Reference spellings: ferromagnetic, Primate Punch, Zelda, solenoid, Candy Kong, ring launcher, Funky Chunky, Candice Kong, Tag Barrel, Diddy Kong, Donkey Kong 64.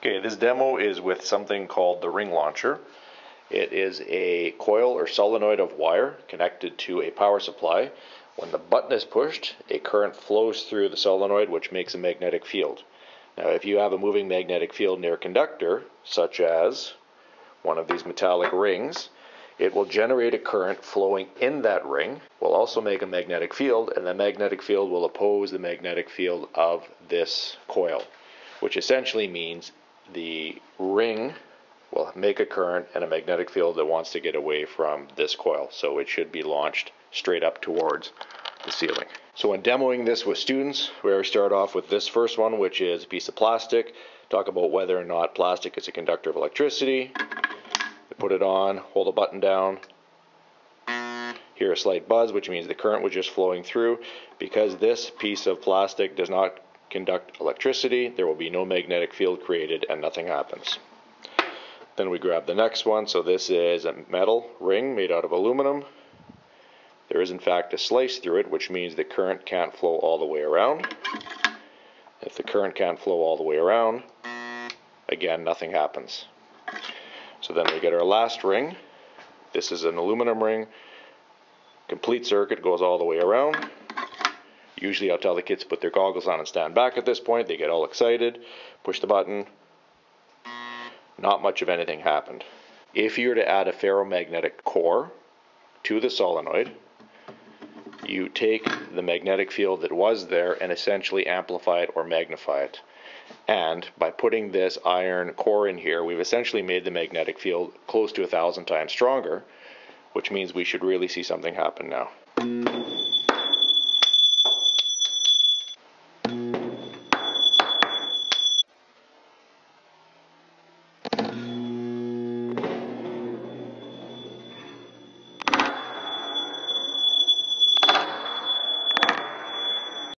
Okay, this demo is with something called the ring launcher. It is a coil or solenoid of wire connected to a power supply. When the button is pushed, a current flows through the solenoid, which makes a magnetic field. Now, if you have a moving magnetic field near a conductor, such as one of these metallic rings, it will generate a current flowing in that ring, will also make a magnetic field, and the magnetic field will oppose the magnetic field of this coil, which essentially means the ring will make a current and a magnetic field that wants to get away from this coil, so it should be launched straight up towards the ceiling. So when demoing this with students, we always start off with this first one, which is a piece of plastic, talk about whether or not plastic is a conductor of electricity, they put it on, hold the button down, hear a slight buzz, which means the current was just flowing through. Because this piece of plastic does not conduct electricity, there will be no magnetic field created and nothing happens. Then we grab the next one. So this is a metal ring made out of aluminum. There is in fact a slice through it, which means the current can't flow all the way around. If the current can't flow all the way around, again, nothing happens. So then we get our last ring. This is an aluminum ring, complete circuit, goes all the way around. Usually I'll tell the kids to put their goggles on and stand back at this point. They get all excited, push the button. Not much of anything happened. If you were to add a ferromagnetic core to the solenoid, you take the magnetic field that was there and essentially amplify it or magnify it. And by putting this iron core in here, we've essentially made the magnetic field close to 1,000 times stronger, which means we should really see something happen now.